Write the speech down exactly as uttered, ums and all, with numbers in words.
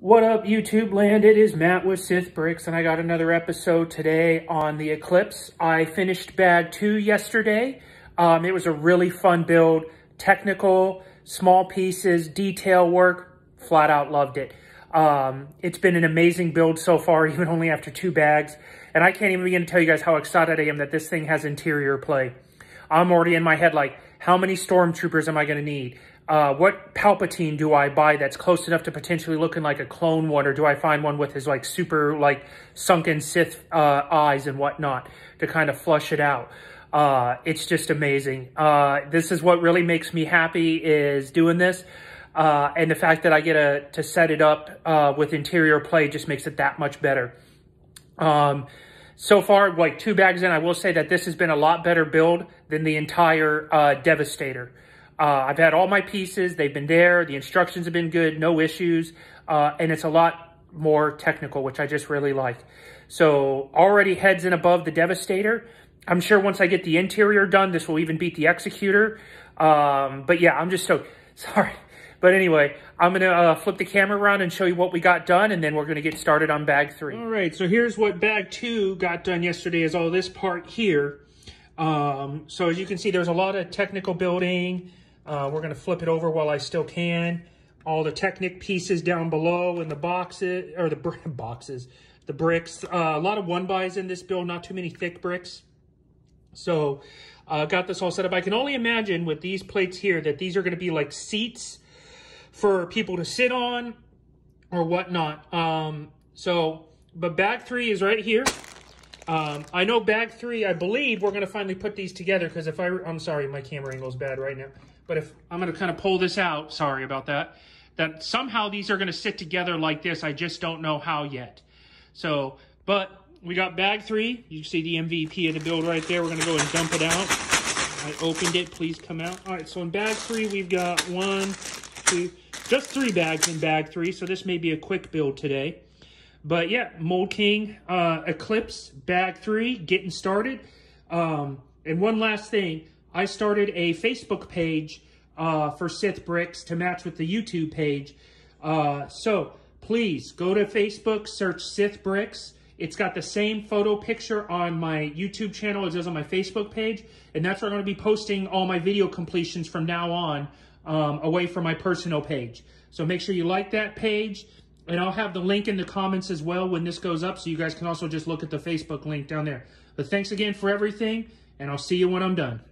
What up, YouTube land? It is Matt with Sith Bricks, and I got another episode today on the Eclipse. I finished bag two yesterday. Um, it was a really fun build. Technical, small pieces, detail work. Flat out loved it. Um, it's been an amazing build so far, even only after two bags. And I can't even begin to tell you guys how excited I am that this thing has interior play. I'm already in my head like, how many stormtroopers am I going to need? Uh, what Palpatine do I buy that's close enough to potentially looking like a clone one? Or do I find one with his like super like sunken Sith uh, eyes and whatnot to kind of flush it out? Uh, it's just amazing. Uh, this is what really makes me happy is doing this. Uh, and the fact that I get a, to set it up uh, with interior play just makes it that much better. Um, so far, like two bags in, I will say that this has been a lot better build than the entire uh, Devastator. Uh, I've had all my pieces, they've been there, the instructions have been good, no issues, uh, and it's a lot more technical, which I just really like. So already heads in above the Devastator. I'm sure once I get the interior done, this will even beat the Executor. Um, but yeah, I'm just so, sorry. But anyway, I'm going to uh, flip the camera around and show you what we got done, and then we're going to get started on bag three. All right, so here's what bag two got done yesterday, is all this part here. Um, so as you can see, there's a lot of technical building. Uh, we're going to flip it over while I still can. All the Technic pieces down below in the boxes, or the br boxes, the bricks. Uh, a lot of one-buys in this build, not too many thick bricks. So I uh, got this all set up. I can only imagine with these plates here that these are going to be like seats for people to sit on or whatnot. Um, so, but bag three is right here. Um, I know bag three, I believe we're going to finally put these together because if I, I'm sorry, my camera angle is bad right now. But if I'm going to kind of pull this out, sorry about that, that somehow these are going to sit together like this. I just don't know how yet. So, but we got bag three. You see the M V P of the build right there. We're going to go and dump it out. I opened it. Please come out. All right. So in bag three, we've got one, two, just three bags in bag three. So this may be a quick build today. But yeah, Mould King, uh, Eclipse, bag three, getting started. Um, and one last thing. I started a Facebook page uh, for Sith Bricks to match with the YouTube page. Uh, so please go to Facebook, search Sith Bricks. It's got the same photo picture on my YouTube channel as it does on my Facebook page. And that's where I'm going to be posting all my video completions from now on, um, away from my personal page. So make sure you like that page. And I'll have the link in the comments as well when this goes up. So you guys can also just look at the Facebook link down there. But thanks again for everything. And I'll see you when I'm done.